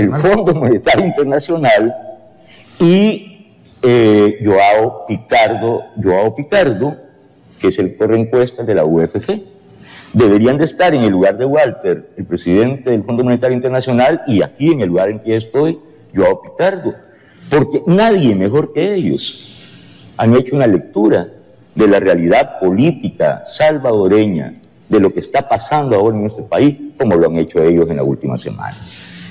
el Fondo Monetario Internacional y Joao Picardo, que es el corre encuestas de la UFG. Deberían de estar en el lugar de Walter, el presidente del Fondo Monetario Internacional, y aquí en el lugar en que estoy, Joao Picardo, porque nadie mejor que ellos han hecho una lectura de la realidad política salvadoreña, de lo que está pasando ahora en nuestro país, como lo han hecho ellos en la última semana.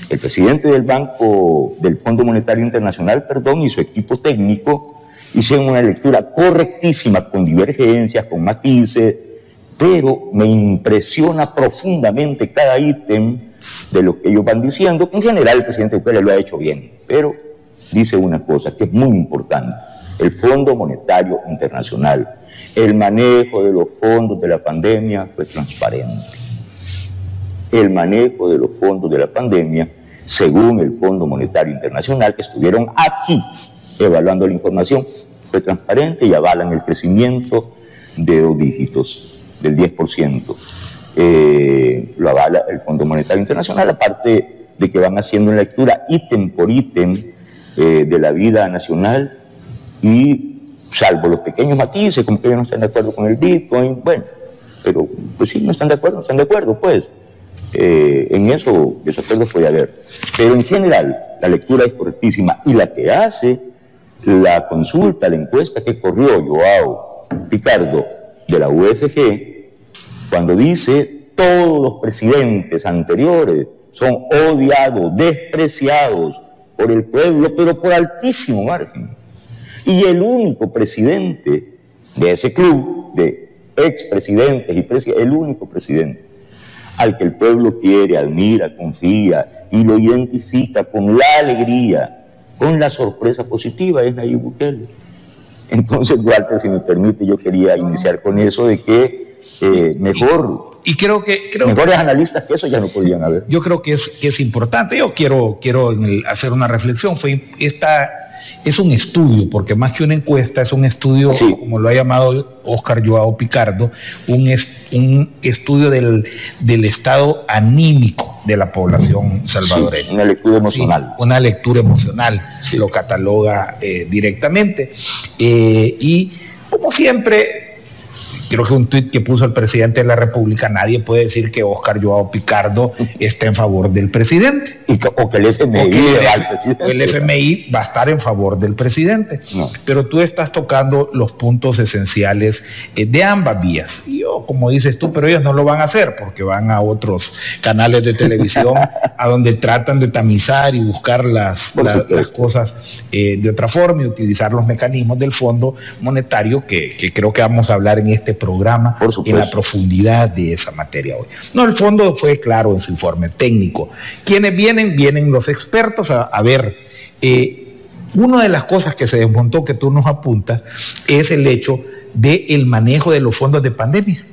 El presidente del Fondo Monetario Internacional, perdón, y su equipo técnico hicieron una lectura correctísima, con divergencias, con matices, pero me impresiona profundamente cada ítem de lo que ellos van diciendo, que en general el presidente Bukele lo ha hecho bien, pero dice una cosa que es muy importante: el Fondo Monetario Internacional, el manejo de los fondos de la pandemia fue transparente. El manejo de los fondos de la pandemia, según el Fondo Monetario Internacional, que estuvieron aquí evaluando la información, fue transparente y avalan el crecimiento de 2 dígitos. Del 10%, lo avala el Fondo Monetario Internacional, aparte de que van haciendo una lectura ítem por ítem de la vida nacional, y salvo los pequeños matices, como que ellos no están de acuerdo con el Bitcoin, bueno, pero pues sí, no están de acuerdo, pues en eso desacuerdos puede haber, pero en general la lectura es correctísima, y la que hace la consulta, la encuesta que corrió Joao Picardo de la UFG, cuando dice todos los presidentes anteriores son odiados, despreciados por el pueblo, pero por altísimo margen, y el único presidente de ese club de expresidentes y presidentes, el único presidente al que el pueblo quiere, admira, confía y lo identifica con la alegría, con la sorpresa positiva, es Nayib Bukele. Entonces, Walter, si me permite, yo quería iniciar con eso de que mejores analistas que eso ya no podían haber. Yo creo que es importante. Yo quiero hacer una reflexión. Es un estudio, porque más que una encuesta, es un estudio, sí, como lo ha llamado Oscar Joao Picardo, un estudio del estado anímico de la población salvadoreña. Sí, una lectura emocional. Sí, una lectura emocional, sí. Lo cataloga directamente. Y como siempre, creo que un tuit que puso el presidente de la República, nadie puede decir que Oscar Joao Picardo está en favor del presidente. O que el FMI, el FMI va a estar en favor del presidente. No. Pero tú estás tocando los puntos esenciales de ambas vías. Y yo, como dices tú, pero ellos no lo van a hacer porque van a otros canales de televisión a donde tratan de tamizar y buscar las cosas de otra forma y utilizar los mecanismos del Fondo Monetario, que creo que vamos a hablar en este programa en la profundidad de esa materia hoy. No, el fondo fue claro en su informe técnico. ¿Quiénes vienen? Vienen los expertos a ver. Una de las cosas que se desmontó, que tú nos apuntas, es el hecho del manejo de los fondos de pandemia,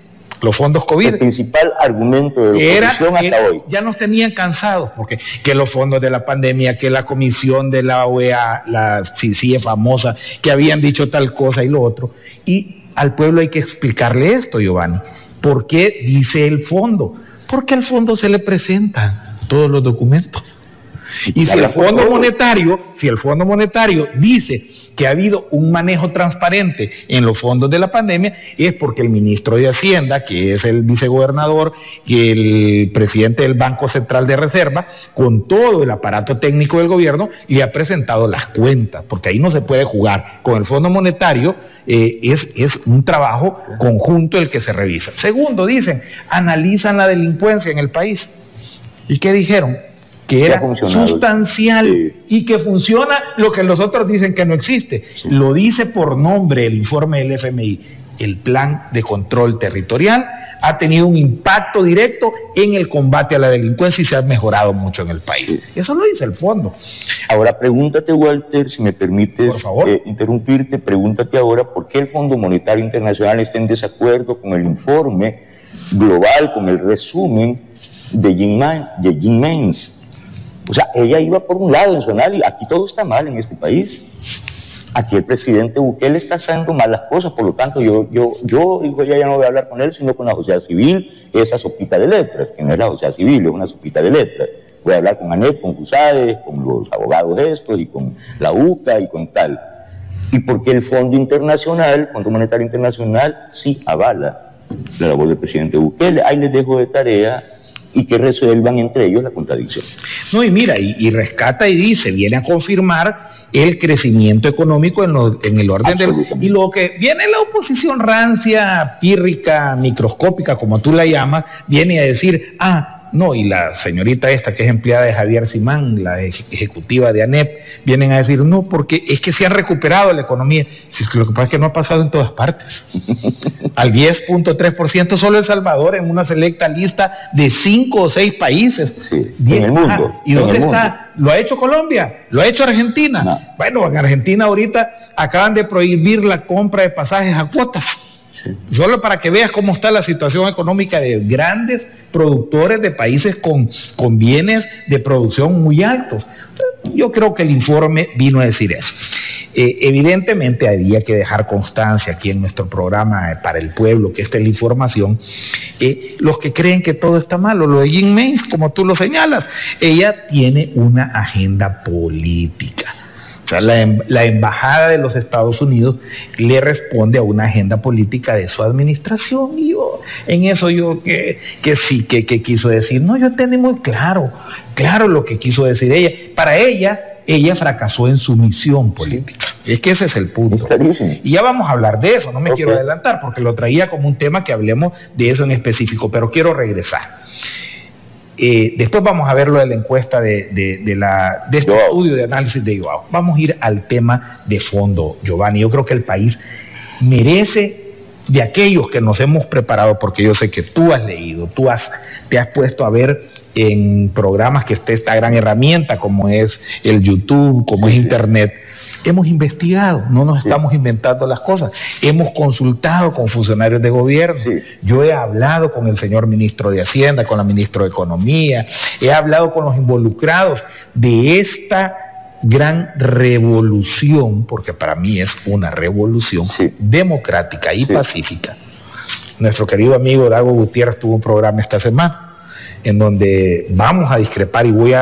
los fondos COVID. El principal argumento de la oposición hasta hoy. Ya nos tenían cansados, porque que los fondos de la pandemia, que la comisión de la OEA, la CICIES famosa, que habían dicho tal cosa y lo otro, y al pueblo hay que explicarle esto, Giovanni. ¿Por qué dice el fondo? Porque al fondo se le presentan todos los documentos. Y si el Fondo Monetario dice que ha habido un manejo transparente en los fondos de la pandemia, es porque el ministro de Hacienda, que es el vicegobernador, que el presidente del Banco Central de Reserva, con todo el aparato técnico del gobierno, le ha presentado las cuentas, porque ahí no se puede jugar. Con el Fondo Monetario es un trabajo conjunto el que se revisa. Segundo, dicen, analizan la delincuencia en el país. ¿Y qué dijeron? Que era sustancial, sí, y que funciona lo que los otros dicen que no existe. Sí. Lo dice por nombre el informe del FMI. El plan de control territorial ha tenido un impacto directo en el combate a la delincuencia y se ha mejorado mucho en el país. Sí. Eso lo dice el fondo. Ahora pregúntate, Walter, si me permites, por favor, interrumpirte, pregúntate ahora por qué el Fondo Monetario Internacional está en desacuerdo con el informe global, con el resumen de Jim Mainz. O sea, ella iba por un lado en su análisis. Aquí todo está mal en este país. Aquí el presidente Bukele está haciendo malas cosas. Por lo tanto, yo ya no voy a hablar con él, sino con la sociedad civil, esa sopita de letras, que no es la sociedad civil, es una sopita de letras. Voy a hablar con ANEP, con Fusades, con los abogados estos, y con la UCA y con tal. Y porque el Fondo Internacional, el Fondo Monetario Internacional, sí avala la labor del presidente Bukele. Ahí les dejo de tarea y que resuelvan entre ellos la contradicción. No, y mira, y rescata y dice, viene a confirmar el crecimiento económico en el orden del... Y lo que viene la oposición rancia, pírrica, microscópica, como tú la llamas, viene a decir, no, y la señorita esta que es empleada de Javier Simán, la ejecutiva de ANEP, vienen a decir, no, porque es que se ha recuperado la economía. Si es que lo que pasa es que no ha pasado en todas partes. Al 10.3% solo El Salvador, en una selecta lista de 5 o 6 países. Sí, en el mundo. ¿Y dónde está? ¿Lo ha hecho Colombia? ¿Lo ha hecho Argentina? No. Bueno, en Argentina ahorita acaban de prohibir la compra de pasajes a cuotas. Solo para que veas cómo está la situación económica de grandes productores de países con bienes de producción muy altos. Yo creo que el informe vino a decir eso. Evidentemente había que dejar constancia aquí en nuestro programa para el pueblo, que esta es la información. Los que creen que todo está malo, lo de Jim Mainz, como tú lo señalas, ella tiene una agenda política. O sea, la embajada de los Estados Unidos le responde a una agenda política de su administración. Y yo, en eso yo que sí, que quiso decir. No, yo entendí muy claro lo que quiso decir ella. Para ella fracasó en su misión política. Es que ese es el punto. Es clarísimo. Y ya vamos a hablar de eso, no me quiero adelantar, porque lo traía como un tema que hablemos de eso en específico, pero quiero regresar. Después vamos a ver lo de la encuesta de este estudio de análisis de Joao. Vamos a ir al tema de fondo, Giovanni. Yo creo que el país merece, de aquellos que nos hemos preparado, porque yo sé que tú has leído, te has puesto a ver en programas que esté esta gran herramienta como es el YouTube, como es Internet. Hemos investigado, no nos estamos inventando las cosas. Hemos consultado con funcionarios de gobierno. Yo he hablado con el señor ministro de Hacienda, con la ministra de Economía. He hablado con los involucrados de esta gran revolución, porque para mí es una revolución democrática y pacífica. Nuestro querido amigo Dago Gutiérrez tuvo un programa esta semana en donde vamos a discrepar, y voy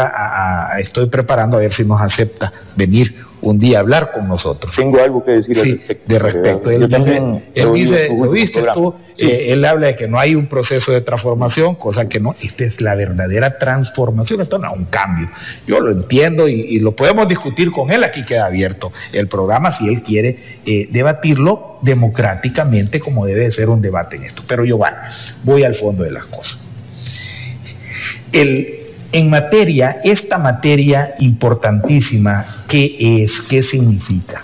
estoy preparando a ver si nos acepta venir un día hablar con nosotros. Tengo algo que decir de respecto. Él dice, ¿lo viste tú? Él habla de que no hay un proceso de transformación, cosa que no, esta es la verdadera transformación, esto no es un cambio. Yo lo entiendo y lo podemos discutir con él, aquí queda abierto el programa, si él quiere debatirlo democráticamente, como debe de ser un debate en esto. Pero yo voy al fondo de las cosas. Esta materia importantísima, ¿qué es? ¿Qué significa?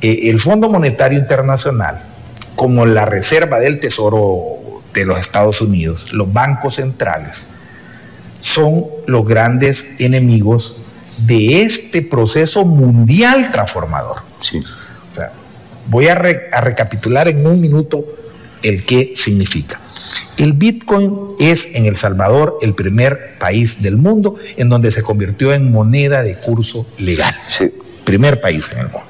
El Fondo Monetario Internacional, como la Reserva del Tesoro de los Estados Unidos, los bancos centrales, son los grandes enemigos de este proceso mundial transformador. Sí. O sea, voy a recapitular en un minuto el qué significa. El Bitcoin es en El Salvador el primer país del mundo en donde se convirtió en moneda de curso legal. Sí. Primer país en el mundo.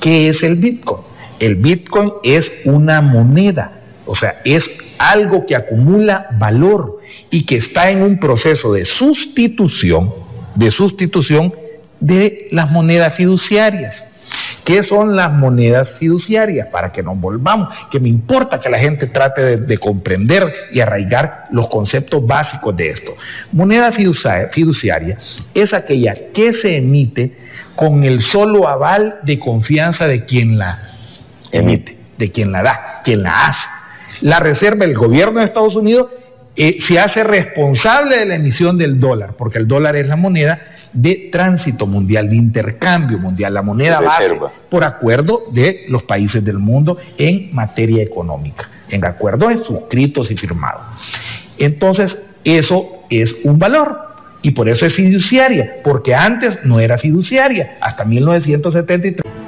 ¿Qué es el Bitcoin? El Bitcoin es una moneda, o sea, es algo que acumula valor y que está en un proceso de sustitución de las monedas fiduciarias. ¿Qué son las monedas fiduciarias? Para que nos volvamos, que me importa que la gente trate de comprender y arraigar los conceptos básicos de esto. Moneda fiduciaria es aquella que se emite con el solo aval de confianza de quien la emite, de quien la da, quien la hace. La Reserva, el gobierno de Estados Unidos, se hace responsable de la emisión del dólar, porque el dólar es la moneda de tránsito mundial, de intercambio mundial, la moneda base por acuerdo de los países del mundo en materia económica, en acuerdos suscritos y firmados. Entonces, eso es un valor y por eso es fiduciaria, porque antes no era fiduciaria, hasta 1973.